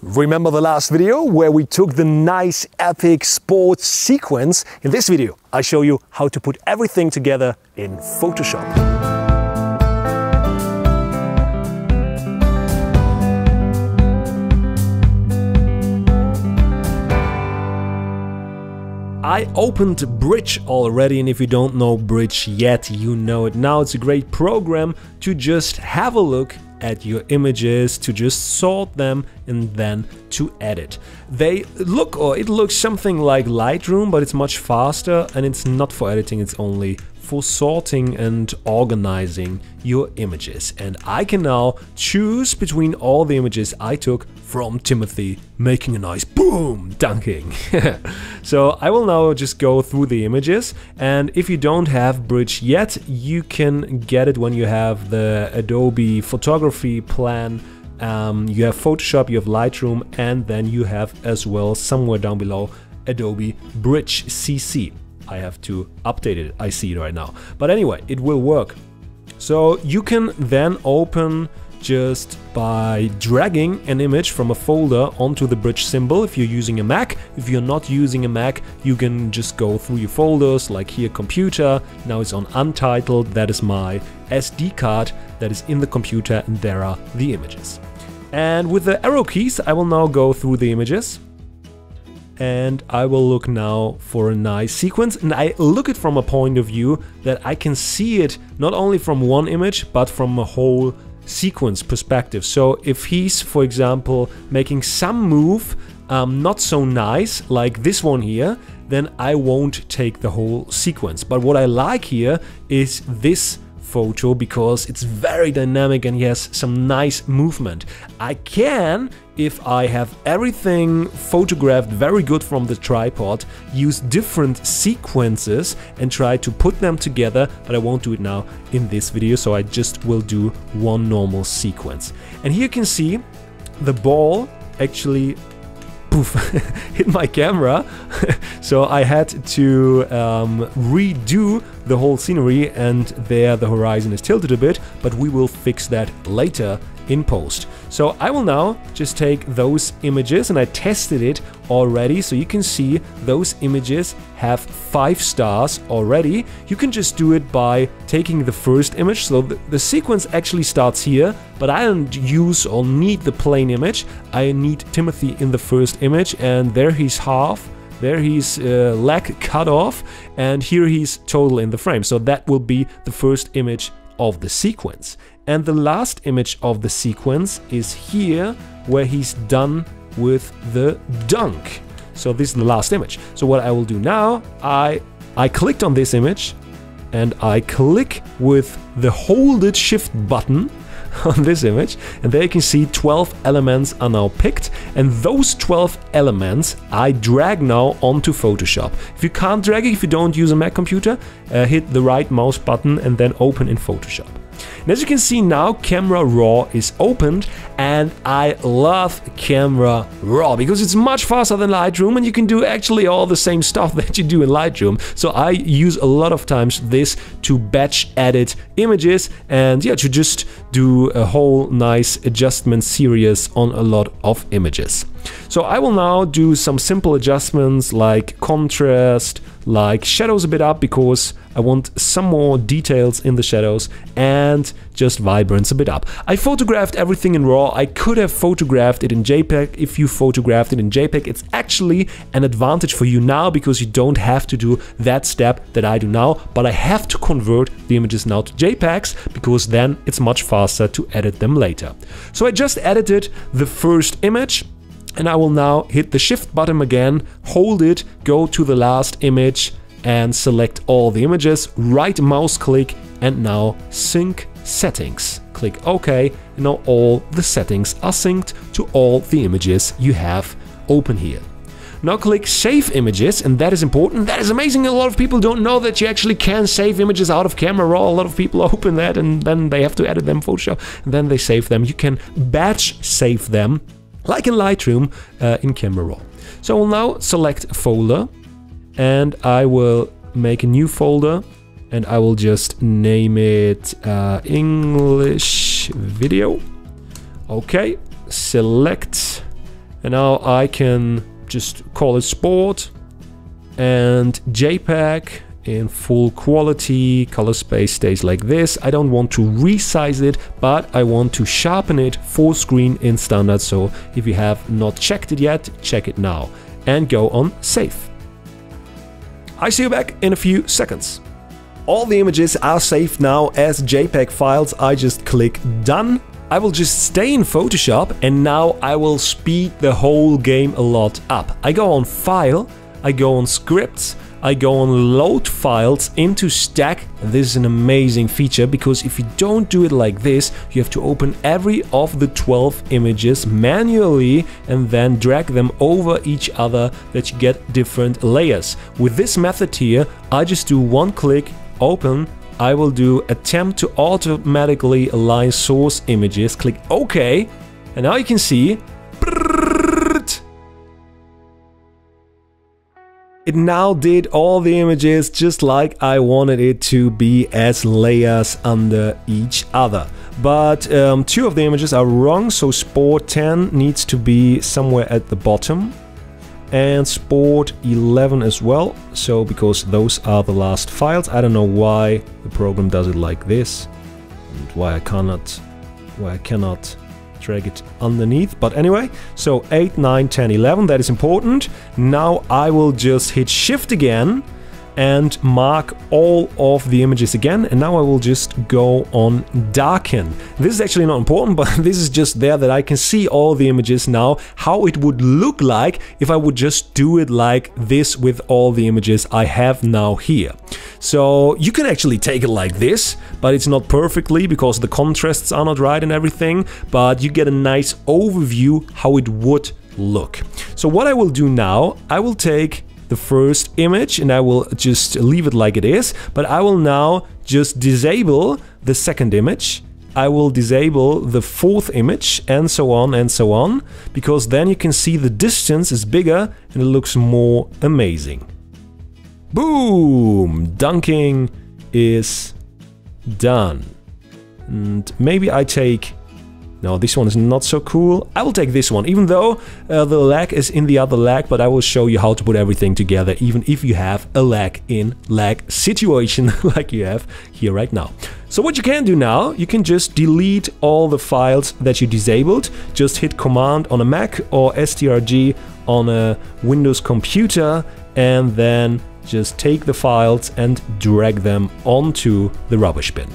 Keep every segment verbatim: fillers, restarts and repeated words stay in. Remember the last video where we took the nice epic sports sequence? In this video, I show you how to put everything together in Photoshop. I opened Bridge already, and if you don't know Bridge yet, you know it now. It's a great program to just have a look at your images, to just sort them and then to edit. They look, or it looks something like Lightroom, but it's much faster and it's not for editing, it's only for sorting and organizing your images. And I can now choose between all the images I took from Timothy making a nice boom dunking. So I will now just go through the images, and if you don't have Bridge yet, you can get it when you have the Adobe photography plan. Um, you have Photoshop, you have Lightroom, and then you have as well somewhere down below Adobe Bridge C C. I have to update it, I see it right now. But anyway, it will work. So you can then open just by dragging an image from a folder onto the Bridge symbol if you're using a Mac. If you're not using a Mac, you can just go through your folders, like here, computer. Now it's on Untitled, that is my S D card that is in the computer, and there are the images. And with the arrow keys, I will now go through the images. And I will look now for a nice sequence, and I look it from a point of view that I can see it not only from one image but from a whole sequence perspective. So if he's, for example, making some move um, not so nice like this one here, then I won't take the whole sequence. But what I like here is this photo, because it's very dynamic and he has some nice movement. I can, if I have everything photographed very good from the tripod, use different sequences and try to put them together, but I won't do it now in this video, so I just will do one normal sequence. And here you can see the ball actually poof, hit my camera, so I had to um, redo the whole scenery, and there the horizon is tilted a bit, but we will fix that later in post. So I will now just take those images, and I tested it already, so you can see those images have five stars already. You can just do it by taking the first image, so the, the sequence actually starts here, but I don't use or need the plain image. I need Timothy in the first image, and there he's half, there he's uh, leg cut off, and here he's total in the frame, so that will be the first image of the sequence. And the last image of the sequence is here, where he's done with the dunk. So this is the last image. So what I will do now, I, I clicked on this image, and I click with the hold it shift button on this image, and there you can see twelve elements are now picked, and those twelve elements I drag now onto Photoshop. If you can't drag it, if you don't use a Mac computer, uh, hit the right mouse button and then open in Photoshop. And as you can see now, Camera Raw is opened, and I love Camera Raw because it's much faster than Lightroom, and you can do actually all the same stuff that you do in Lightroom. So I use a lot of times this to batch edit images, and yeah, to just do a whole nice adjustment series on a lot of images. So I will now do some simple adjustments like contrast, like shadows a bit up because I want some more details in the shadows, and just vibrance a bit up. I photographed everything in RAW. I could have photographed it in JPEG. If you photographed it in JPEG, it's actually an advantage for you now because you don't have to do that step that I do now, but I have to convert the images now to JPEGs because then it's much faster to edit them later. So I just edited the first image, and I will now hit the shift button again, hold it, go to the last image and select all the images, right mouse click, and now sync settings. Click OK, and now all the settings are synced to all the images you have open here. Now click save images, and that is important. That is amazing. A lot of people don't know that you actually can save images out of Camera Raw. A lot of people open that and then they have to edit them in Photoshop, and then they save them. You can batch save them, like in Lightroom, uh, in Camera Raw. So I will now select a folder, and I will make a new folder, and I will just name it uh, English video. Okay, select, And now I can just call it sport and JPEG in full quality. Color space stays like this. I don't want to resize it, but I want to sharpen it full screen in standard. So if you have not checked it yet, check it now and go on save. I see you back in a few seconds. All the images are saved now as JPEG files. I just click done. I will just stay in Photoshop, and now I will speed the whole game a lot up. I go on File, I go on Scripts, I go on Load Files into Stack. This is an amazing feature, because if you don't do it like this, you have to open every of the twelve images manually and then drag them over each other that you get different layers. With this method here, I just do one click, open. I will do attempt to automatically align source images, click OK, and now you can see it now did all the images just like I wanted it to be, as layers under each other. But um, two of the images are wrong, so Sport ten needs to be somewhere at the bottom, and Sport eleven as well, so because those are the last files. I don't know why the program does it like this and why I cannot why I cannot drag it underneath, but anyway. So eight, nine, ten, eleven, that is important. Now I will just hit shift again and mark all of the images again, and now I will just go on darken. This is actually not important, but this is just there that I can see all the images now, how it would look like if I would just do it like this with all the images I have now here. So you can actually take it like this, but it's not perfectly because the contrasts are not right and everything, but you get a nice overview how it would look. So what I will do now, I will take the first image and I will just leave it like it is, but I will now just disable the second image. I will disable the fourth image, and so on and so on, because then you can see the distance is bigger and it looks more amazing. Boom! Dunking is done. And maybe I take... No, this one is not so cool. I will take this one, even though uh, the lag is in the other lag, but I will show you how to put everything together, even if you have a lag in lag situation like you have here right now. So what you can do now, you can just delete all the files that you disabled. Just hit Command on a Mac or S T R G on a Windows computer, and then just take the files and drag them onto the rubbish bin.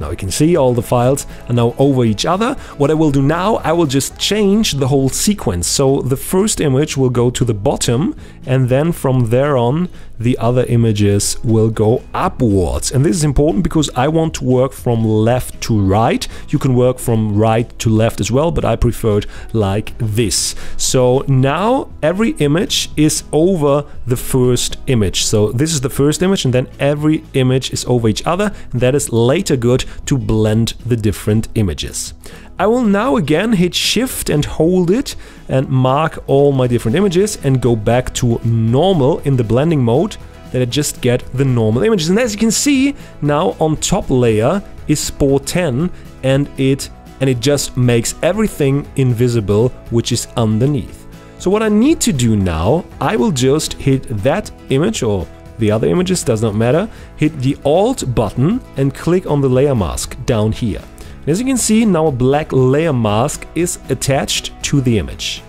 Now you can see all the files are now over each other. What I will do now, I will just change the whole sequence. So the first image will go to the bottom, and then from there on, the other images will go upwards. And this is important because I want to work from left to right. You can work from right to left as well, but I prefer it like this. So now every image is over the first image. So this is the first image, and then every image is over each other. And that is later good to blend the different images. I will now again hit shift and hold it and mark all my different images and go back to normal in the blending mode, that I just get the normal images. And as you can see, now on top layer is Sport ten, and it and it just makes everything invisible which is underneath. So what I need to do now, I will just hit that image or the other images, does not matter, hit the Alt button and click on the layer mask down here. And as you can see, now a black layer mask is attached to the image.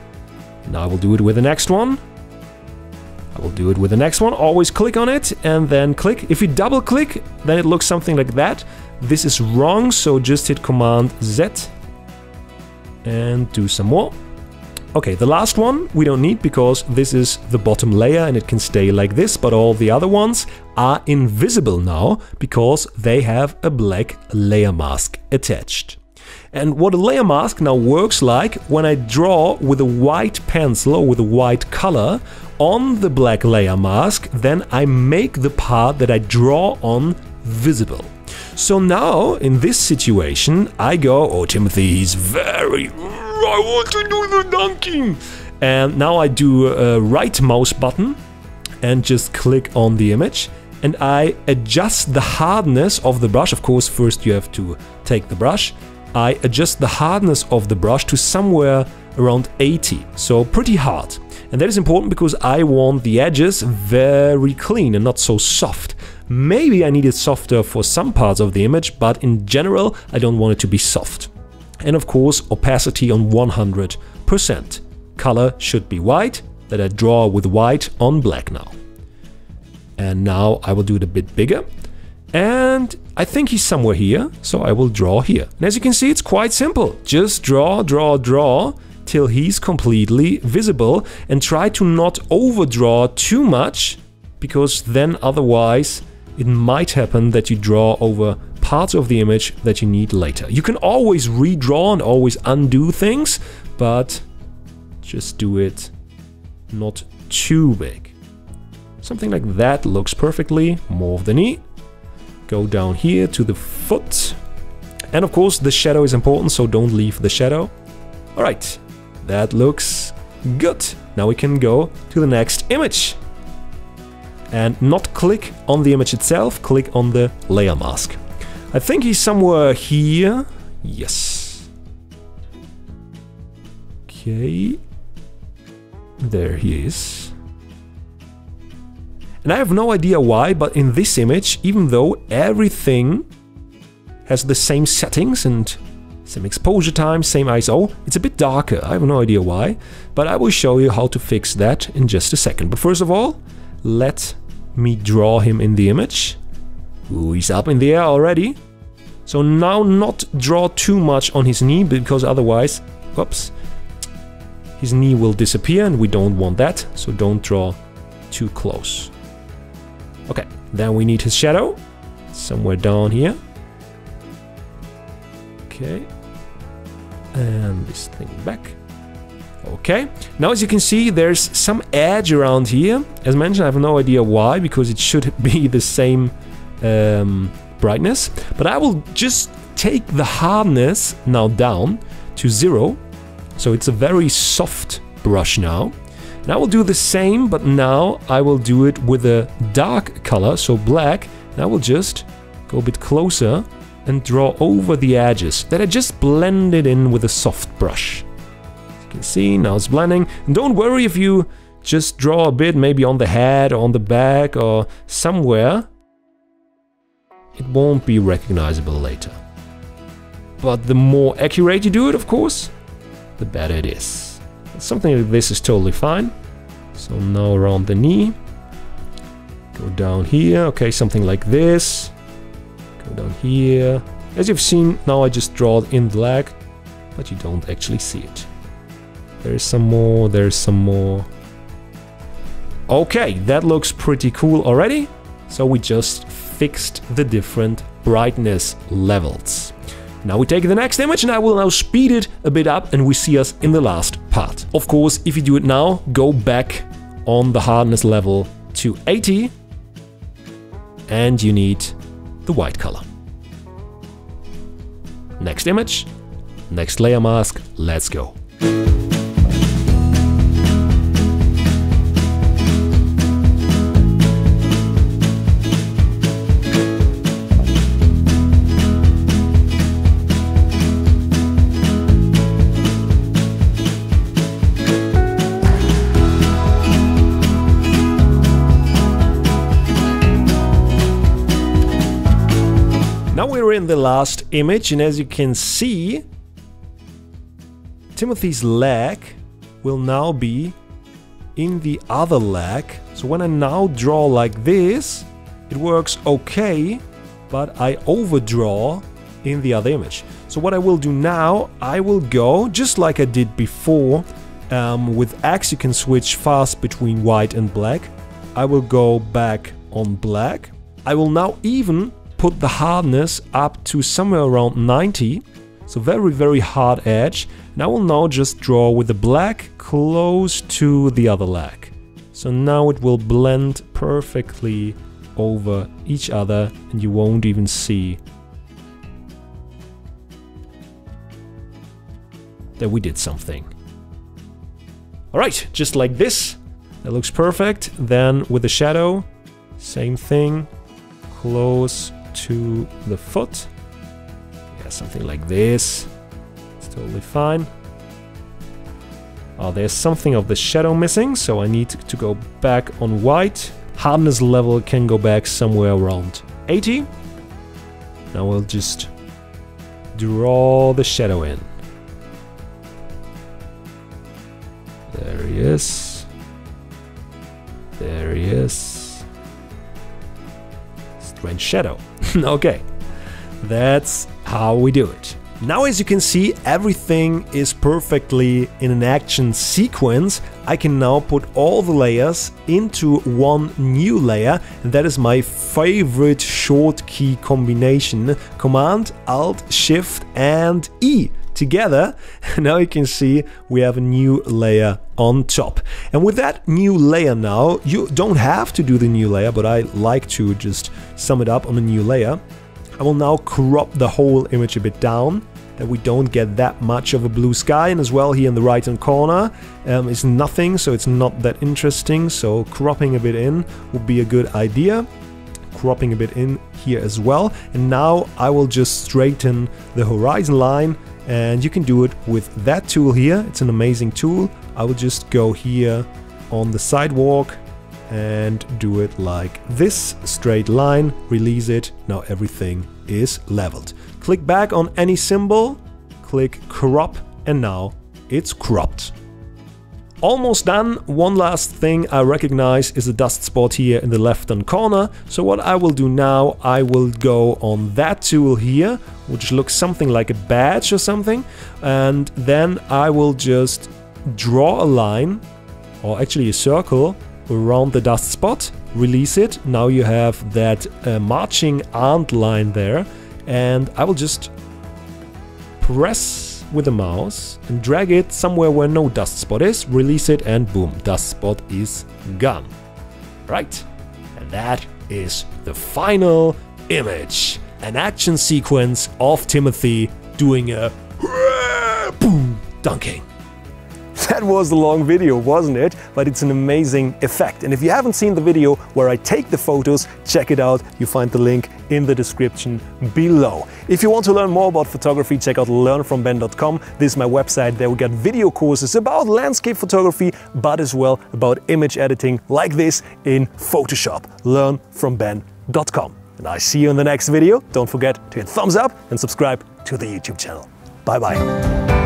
Now I will do it with the next one. I will do it with the next one. Always click on it and then click. If you double click, then it looks something like that. This is wrong, so just hit Command Z and do some more. Okay, the last one we don't need because this is the bottom layer and it can stay like this, but all the other ones are invisible now because they have a black layer mask attached. And what a layer mask now works like, when I draw with a white pencil or with a white color on the black layer mask, then I make the part that I draw on visible. So now in this situation I go, oh Timothy, he's very... I want to do the dunking! And now I do a right mouse button and just click on the image, and I adjust the hardness of the brush. Of course, first you have to take the brush. I adjust the hardness of the brush to somewhere around eighty, so pretty hard. And that is important because I want the edges very clean and not so soft. Maybe I need it softer for some parts of the image, but in general I don't want it to be soft. And of course opacity on one hundred percent. Color should be white, that I draw with white on black now. And now I will do it a bit bigger. And I think he's somewhere here, so I will draw here. And as you can see, it's quite simple. Just draw, draw, draw till he's completely visible, and try to not overdraw too much, because then otherwise it might happen that you draw over parts of the image that you need later. You can always redraw and always undo things, but just do it not too big. Something like that looks perfectly. More of the knee. Go down here to the foot. And of course the shadow is important, so don't leave the shadow. Alright, that looks good. Now we can go to the next image. And not click on the image itself, click on the layer mask. I think he's somewhere here. Yes. Okay. There he is. And I have no idea why, but in this image, even though everything has the same settings and same exposure time, same I S O, it's a bit darker. I have no idea why, but I will show you how to fix that in just a second. But first of all, let me draw him in the image. Ooh, he's up in the air already. So now not draw too much on his knee, because otherwise, whoops, his knee will disappear and we don't want that, so don't draw too close. Okay, then we need his shadow, somewhere down here. Okay, and this thing back. Okay, now as you can see, there's some edge around here. As mentioned, I have no idea why, because it should be the same um, brightness. But I will just take the hardness now down to zero. So it's a very soft brush now. And I will do the same, but now I will do it with a dark color, so black. And I will just go a bit closer and draw over the edges that I just blended in with a soft brush. As you can see, now it's blending. And don't worry if you just draw a bit, maybe on the head or on the back or somewhere. It won't be recognizable later. But the more accurate you do it, of course, the better it is. Something like this is totally fine. So now around the knee. Go down here. Okay, something like this. Go down here. As you've seen, now I just draw in black, but you don't actually see it. There's some more, there's some more. Okay, that looks pretty cool already. So we just fixed the different brightness levels. Now we take the next image, and I will now speed it a bit up, and we see us in the last part. Of course, if you do it now, go back on the hardness level to eighty, and you need the white color. Next image, next layer mask, let's go. In the last image, and as you can see, Timothy's leg will now be in the other leg. So when I now draw like this, it works okay, but I overdraw in the other image. So what I will do now, I will go just like I did before. Um, with X you can switch fast between white and black. I will go back on black. I will now even put the hardness up to somewhere around ninety, so very very hard edge. And I will now just draw with the black close to the other leg. So now it will blend perfectly over each other, and you won't even see that we did something. Alright, just like this. That looks perfect. Then with the shadow, same thing. Close to the foot. Yeah, something like this. It's totally fine. Uh, there's something of the shadow missing, so I need to go back on white. Hardness level can go back somewhere around eighty. Now we'll just draw the shadow in. There he is. There he is. Strange shadow. Okay, that's how we do it. Now, as you can see, everything is perfectly in an action sequence. I can now put all the layers into one new layer, and that is my favorite short key combination. Command, Alt, Shift and E together. Now you can see we have a new layer on top. And with that new layer now, you don't have to do the new layer, but I like to just sum it up on a new layer. I will now crop the whole image a bit down, that we don't get that much of a blue sky, and as well here in the right hand corner um, is nothing, so it's not that interesting, so cropping a bit in would be a good idea. Cropping a bit in here as well, and now I will just straighten the horizon line, and you can do it with that tool here. It's an amazing tool. I will just go here on the sidewalk and do it like this, straight line, release it, now everything is leveled. Click back on any symbol, click crop, and now it's cropped. Almost done. One last thing I recognize is a dust spot here in the left hand corner. So what I will do now, I will go on that tool here, which looks something like a badge or something, and then I will just draw a line, or actually a circle, around the dust spot, release it. Now you have that uh, marching ant line there, and I will just press with the mouse and drag it somewhere where no dust spot is, release it, and boom, dust spot is gone. Right, and that is the final image. An action sequence of Timothy doing a boom dunking. That was a long video, wasn't it? But it's an amazing effect. And if you haven't seen the video where I take the photos, check it out. You find the link in the description below. If you want to learn more about photography, check out learn from ben dot com. This is my website. There we got video courses about landscape photography, but as well about image editing like this in Photoshop. learn from ben dot com. And I see you in the next video. Don't forget to hit thumbs up and subscribe to the YouTube channel. Bye bye.